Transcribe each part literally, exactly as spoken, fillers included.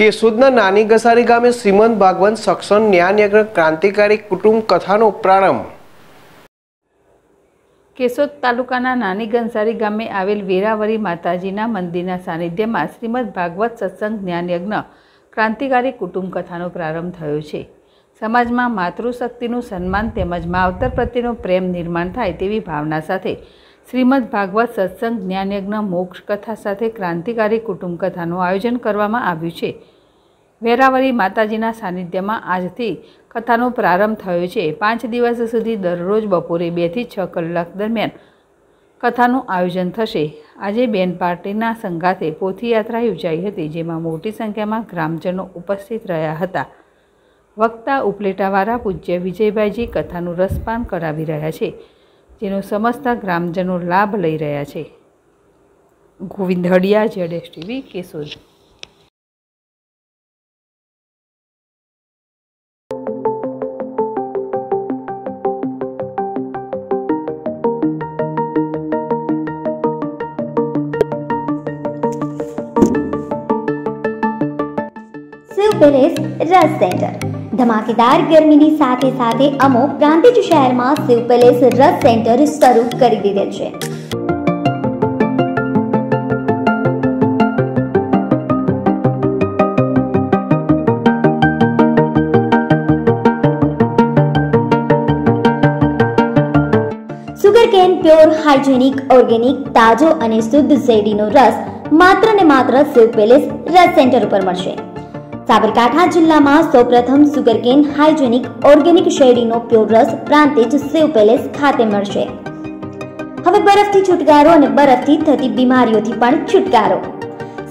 કેશોદના નાની ઘસારી ગામે શ્રીમદ ભાગવત સત્સંગ જ્ઞાન યજ્ઞ ક્રાંતિકારી કુટુંબ કથાનો પ્રારંભ. કેશોદ તાલુકાના નાની ઘસારી ગામે આવેલ વેરાવરી માતાજીના મંદિરના સાનિધ્યમાં શ્રીમદ ભાગવત સત્સંગ જ્ઞાન યજ્ઞ ક્રાંતિકારી કુટુંબ કથાનો પ્રારંભ થયો છે. સમાજમાં માતૃશક્તિનું સન્માન તેમજ માવતર પ્રત્યેનો પ્રેમ નિર્માણ થાય તેવી ભાવના સાથે શ્રીમદ ભાગવત સત્સંગ જ્ઞાન યજ્ઞ મોક્ષ કથા સાથે ક્રાંતિકારી કુટુંબ કથાનું આયોજન કરવામાં આવ્યું છે. વેરાવરી માતાજીના સાનિધ્યમાં આજથી કથાનો પ્રારંભ થયો છે. પાંચ દિવસ સુધી દરરોજ બપોરે બેથી છ કલાક દરમિયાન કથાનું આયોજન થશે. આજે બેન પાર્ટીના સંગાથે પોથીયાત્રા યોજાઈ હતી, જેમાં મોટી સંખ્યામાં ગ્રામજનો ઉપસ્થિત રહ્યા હતા. વક્તા ઉપલેટાવાળા પૂજ્ય વિજય ભાઈ જી કથાનું રસપાન કરાવી રહ્યા છે, જેનો સમસ્ત ગ્રામજનો લાભ લઈ રહ્યા છે. ગોવિંદ હડિયા, જેડેશ ટીવી, કેશોદ. शिवपेलेस रस सेंटर धमाकेदार गर्मीनी साथे साथे अमो प्रांतिज शहरमां शिवपेलेस रस सेंटर शरू करी दीधेल छे. Sugar cane pure hygienic organic ताजो अने शुद्ध झेरीनो रस मात्र ने मात्र शिवपेलेस रस सेंटर पर मळशे. साबरकाठा जिला में सौ प्रथम सुगरकेन हाइजेनिक ऑर्गेनिक शेडी नो प्योर रस प्रांतिज शिवपेलेस खाते मळशे. हवे बरफ थी छुटकारो अने बरफ थी थती बीमारीओ थी पण छुटकारो.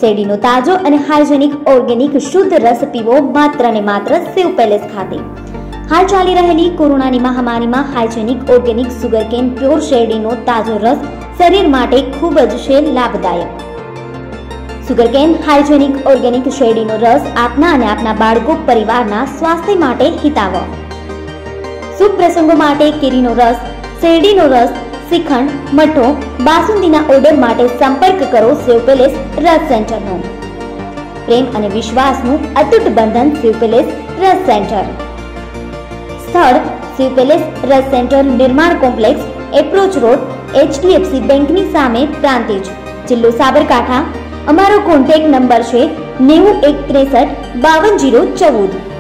शेडी नो ताजो अने हाइजेनिक ऑर्गेनिक शुद्ध रस पीवो मात्र ने मात्र शिवपेलेस खाते. हाल चाली रहेली कोरोना नी महामारी में हाइजेनिक ऑर्गेनिक सुगरकेन प्योर शेडी नो ताजो रस शरीर माटे खूब ज छे लाभदायक. सुगरकेन हाइजेनिक ऑर्गेनिक शेडीनो रस आपना अने आपना बाळको परिवारना स्वास्थ्य माटे हिताव. शुभ प्रसंगो माटे केरीनो रस, शेडीनो रस, श्रीखंड, मठो, बासुंदीना ऑर्डर माटे संपर्क करो शिवपेलेस रस सेंटरनो. प्रेम अने विश्वासनु अतूट बंधन शिवपेलेस रस सेंटर. स्थळ शिवपेलेस रस सेंटर निर्माण complex approach road H D F C बेंकनी सामे प्रांतिज जिल्लो साबरकाठा. અમારો કોન્ટેક્ટ નંબર છે નેવું એક ત્રેસઠ બાવન જીરો ચૌદ.